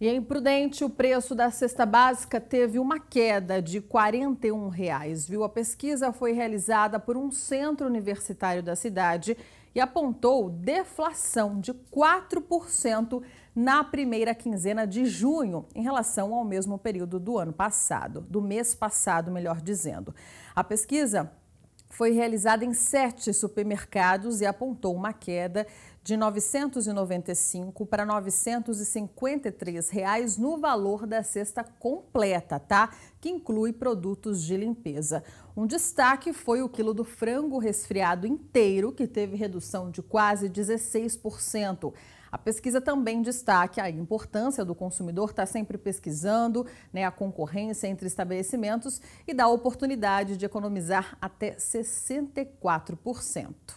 E em Prudente, o preço da cesta básica teve uma queda de R$ 41,00, viu? A pesquisa foi realizada por um centro universitário da cidade e apontou deflação de 4% na primeira quinzena de junho, em relação ao mesmo período do mês passado, melhor dizendo. A pesquisa foi realizada em 7 supermercados e apontou uma queda de R$ 995 para R$ 953 reais no valor da cesta completa, tá? Que inclui produtos de limpeza. Um destaque foi o quilo do frango resfriado inteiro, que teve redução de quase 16%. A pesquisa também destaca a importância do consumidor estar sempre pesquisando, né, a concorrência entre estabelecimentos e dá a oportunidade de economizar até 64%.